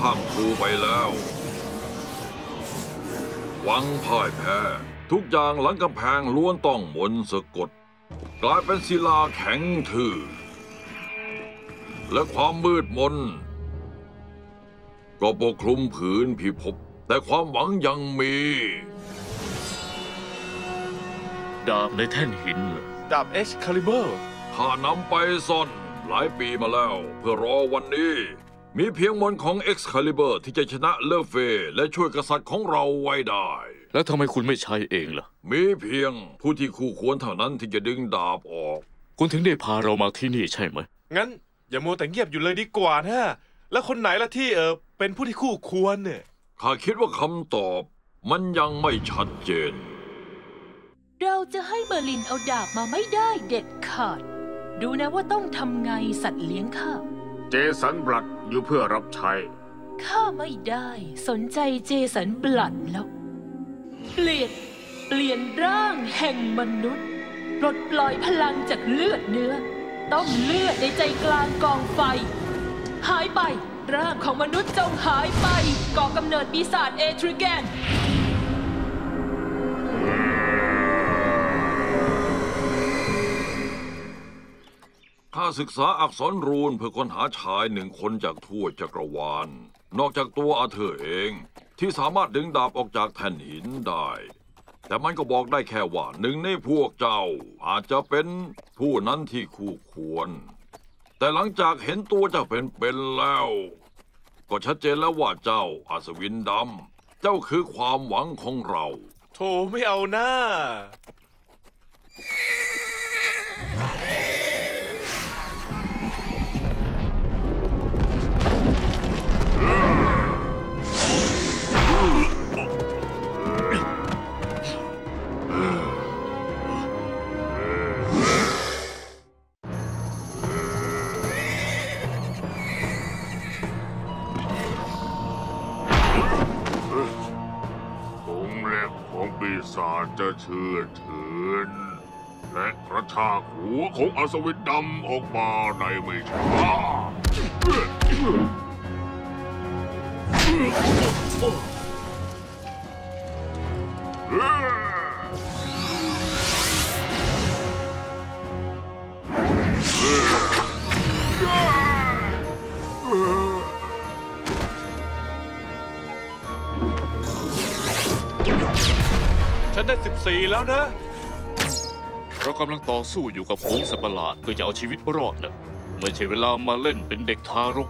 ข้างครูไปแล้วหวังพ่ายแพ้ทุกอย่างหลังกำแพงล้วนต้องมนต์สะกดกลายเป็นศิลาแข็งทื่อและความมืดมนก็ปกคลุมผืนพิภพแต่ความหวังยังมีดาบในแท่นหินดาบเอ็กซ์คาลิเบอร์ข้านำไปซ่อนหลายปีมาแล้วเพื่อรอวันนี้มีเพียงมนต์ของเอ็กซ์คาลิเบอร์ที่จะชนะเลเฟและช่วยกษัตริย์ของเราไว้ได้แล้วทำไมคุณไม่ใช้เองล่ะมีเพียงผู้ที่คู่ควรเท่านั้นที่จะดึงดาบออกคุณถึงได้พาเรามาที่นี่ใช่ไหมงั้นอย่ามัวแต่เงียบอยู่เลยดีกว่านะแล้วคนไหนล่ะที่เป็นผู้ที่คู่ควรเนี่ยข้าคิดว่าคำตอบมันยังไม่ชัดเจนเราจะให้เบอร์ลินเอาดาบมาไม่ได้เด็ดขาดดูนะว่าต้องทำไงสัตว์เลี้ยงข้าเจสันบลัดอยู่เพื่อรับใช้ข้าไม่ได้สนใจเจสันบลัดแล้วเปลี่ยนร่างแห่งมนุษย์ปลดปล่อยพลังจากเลือดเนื้อต้องเลือดในใจกลางกองไฟหายไปร่างของมนุษย์จงหายไปก่อกำเนิดปีศาจเอทริแกนข้าศึกษาอักษรรูนเพื่อค้นหาชายหนึ่งคนจากทั่วจักรวาลนอกจากตัวอาเธอร์เองที่สามารถดึงดาบออกจากแท่นหินได้แต่มันก็บอกได้แค่ว่าหนึ่งในพวกเจ้าอาจจะเป็นผู้นั้นที่คู่ควรแต่หลังจากเห็นตัวเจ้าเป็นแล้วก็ชัดเจนแล้วว่าเจ้าอัศวินดำเจ้าคือความหวังของเราโธ่ไม่เอาหน้าจะเชื่อถืนและกระชากหัวของอัศวินดำออกมาในไม่ช้าฉันได้14แล้วนะเรากำลังต่อสู้อยู่กับฝูงสัตว์ประหลาดเพื่อจะเอาชีวิตรอดนะไม่ใช่เวลามาเล่นเป็นเด็กทารก